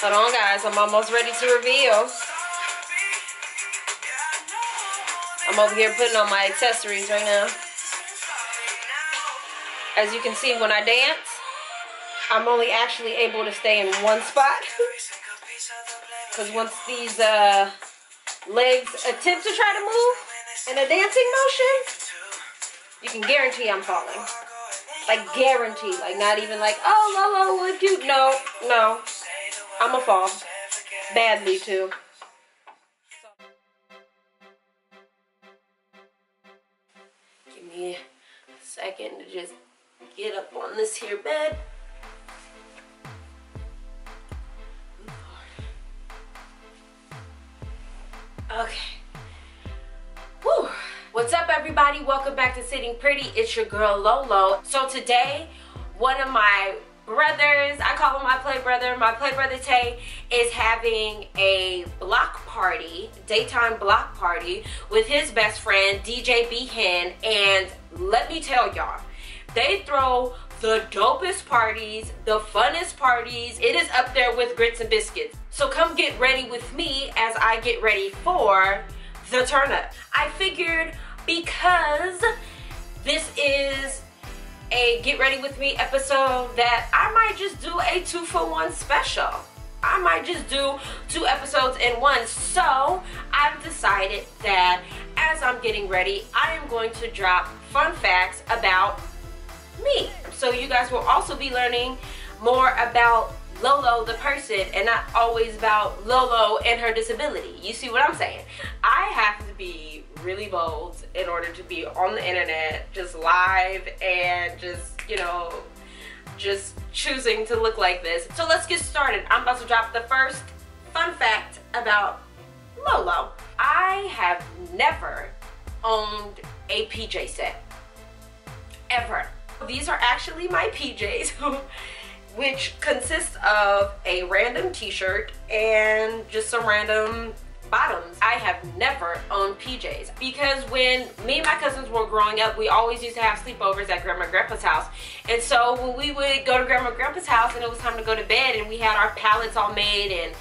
Hold on, guys. I'm almost ready to reveal. I'm over here putting on my accessories right now. As you can see, when I dance, I'm only actually able to stay in one spot. Because once these legs attempt to try to move in a dancing motion, you can guarantee I'm falling. Like, guarantee. Like, not even like, oh, Lolo, would you? No, no. I'm a fall. Badly, too. Give me a second to just get up on this here bed. Okay. Woo. What's up, everybody? Welcome back to Sitting Pretty. It's your girl, Lolo. So today, one of my brothers, I call him my play brother Tay, is having a block party, daytime block party, with his best friend, DJ B. And let me tell y'all, they throw the dopest parties, the funnest parties. It is up there with grits and biscuits. So come get ready with me as I get ready for the turn up. I figured, because this is a get ready with me episode, that I might just do a 2-for-1 special. I might just do 2 episodes in one. So I've decided that as I'm getting ready, I am going to drop fun facts about me. So you guys will also be learning more about Lolo the person and not always about Lolo and her disability. You see what I'm saying? I have to be really bold in order to be on the internet, just live, and just, you know, just choosing to look like this. So let's get started. I'm about to drop the first fun fact about Lolo. I have never owned a PJ set, ever. These are actually my PJs, which consists of a random t-shirt and just some random bottoms. I have never owned PJs because when me and my cousins were growing up, we always used to have sleepovers at Grandma and Grandpa's house. And so when we would go to Grandma and Grandpa's house and it was time to go to bed, and we had our pallets all made, and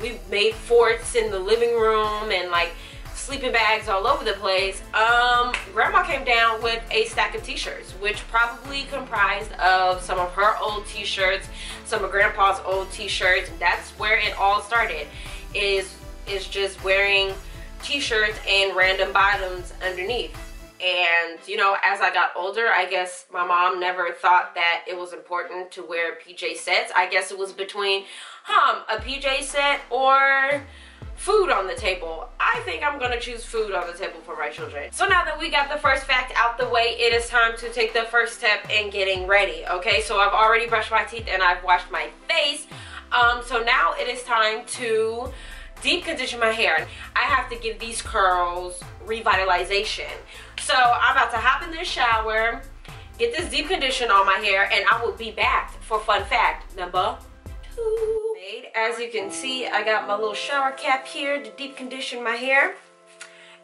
we made forts in the living room and like sleeping bags all over the place, Grandma came down with a stack of t-shirts, which probably comprised of some of her old t-shirts, some of Grandpa's old t-shirts. That's where it all started, is just wearing t-shirts and random bottoms underneath. And you know, as I got older, I guess my mom never thought that it was important to wear PJ sets. I guess it was between a PJ set or food on the table. I think I'm gonna choose food on the table for my children. So now that we got the first fact out the way, it is time to take the first step in getting ready. Okay, so I've already brushed my teeth and I've washed my face. So now it is time to deep condition my hair. I have to give these curls revitalization. So I'm about to hop in this shower, get this deep condition on my hair, and I will be back for fun fact number 2. As you can see, I got my little shower cap here to deep condition my hair,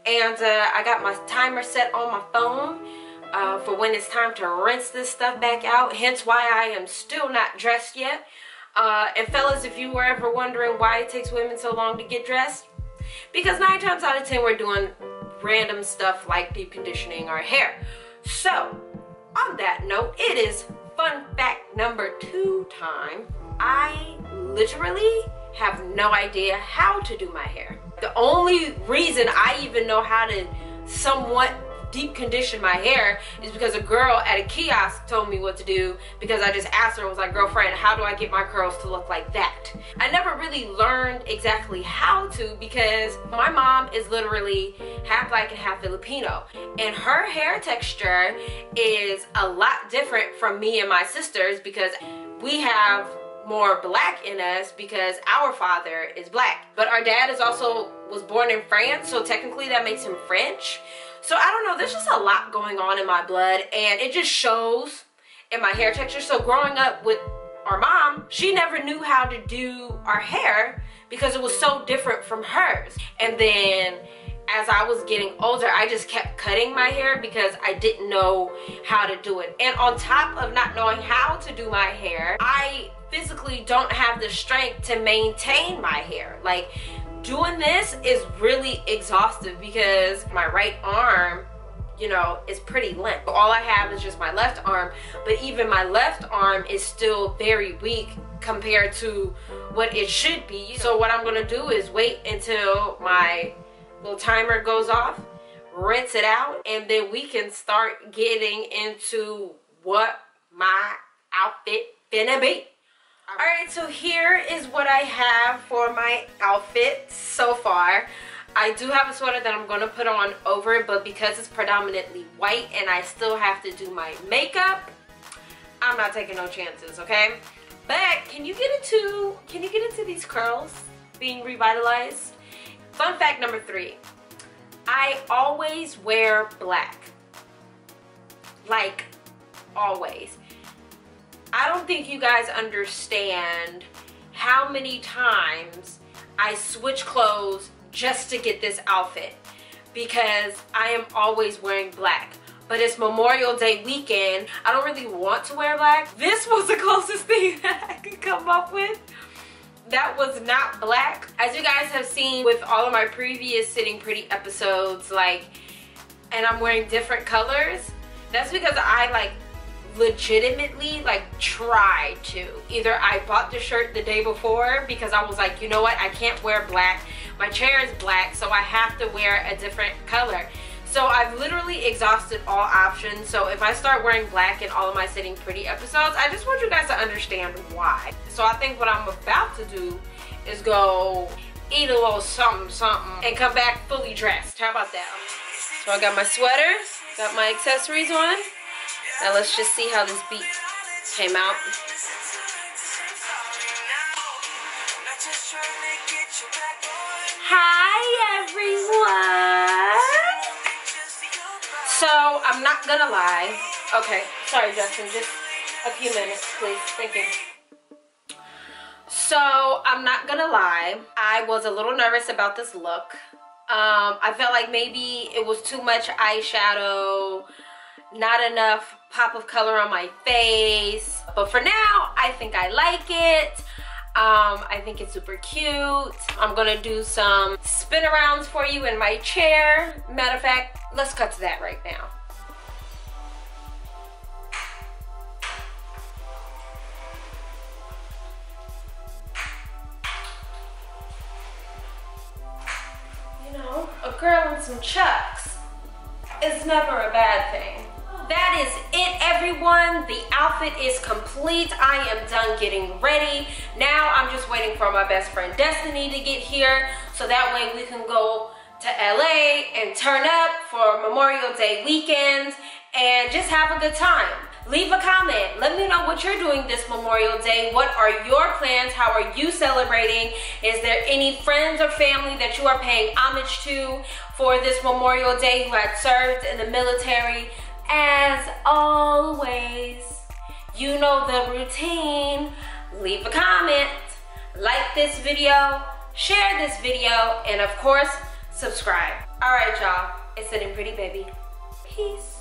and I got my timer set on my phone for when it's time to rinse this stuff back out, hence why I am still not dressed yet. And fellas, if you were ever wondering why it takes women so long to get dressed, because 9 times out of 10 we're doing random stuff like deep conditioning our hair. So on that note, it is fun fact number 2 time. I literally have no idea how to do my hair. The only reason I even know how to somewhat deep condition my hair is because a girl at a kiosk told me what to do, because I just asked her, I was like, girlfriend, how do I get my curls to look like that? I never really learned exactly how to, because my mom is literally half black and half Filipino, and her hair texture is a lot different from me and my sisters, because we have more black in us because our father is black. But our dad is also was born in France, so technically that makes him French. So I don't know, there's just a lot going on in my blood, and it just shows in my hair texture. So growing up with our mom, she never knew how to do our hair because it was so different from hers. And then as I was getting older, I just kept cutting my hair because I didn't know how to do it. And on top of not knowing how to do my hair, I physically don't have the strength to maintain my hair. Like, doing this is really exhaustive because my right arm, you know, is pretty limp. All I have is just my left arm, but even my left arm is still very weak compared to what it should be. So what I'm gonna do is wait until my little timer goes off, rinse it out, and then we can start getting into what my outfit finna be. Alright, so here is what I have for my outfit so far. I do have a sweater that I'm going to put on over it, but because it's predominantly white and I still have to do my makeup, I'm not taking no chances, okay? But can you get into these curls being revitalized? Fun fact number 3. I always wear black. Like, always. I don't think you guys understand how many times I switch clothes just to get this outfit because I am always wearing black. But it's Memorial Day weekend. I don't really want to wear black. This was the closest thing that I could come up with that was not black. As you guys have seen with all of my previous Sitting Pretty episodes, like, and I'm wearing different colors, that's because I like legitimately like try to. Either I bought the shirt the day before because I was like, you know what, I can't wear black. My chair is black, so I have to wear a different color. So I've literally exhausted all options. So if I start wearing black in all of my Sitting Pretty episodes, I just want you guys to understand why. So I think what I'm about to do is go eat a little something something and come back fully dressed. How about that? So I got my sweater, got my accessories on. Now let's just see how this beat came out. Hi everyone! So, I'm not gonna lie. Okay, sorry Justin, just a few minutes please, thank you. So, I'm not gonna lie. I was a little nervous about this look. I felt like maybe it was too much eyeshadow, not enough pop of color on my face, but for now I think I like it. I think it's super cute. I'm gonna do some spin arounds for you in my chair. Matter of fact, let's cut to that right now. You know, a girl in some chucks is never a bad thing. That is it, everyone. The outfit is complete. I am done getting ready. Now I'm just waiting for my best friend Destiny to get here so that way we can go to LA and turn up for Memorial Day weekend and just have a good time. Leave a comment. Let me know what you're doing this Memorial Day. What are your plans? How are you celebrating? Is there any friends or family that you are paying homage to for this Memorial Day who had served in the military? As always, you know the routine. Leave a comment, like this video, share this video, and of course, subscribe. All right, y'all. It's Sitting Pretty, baby. Peace.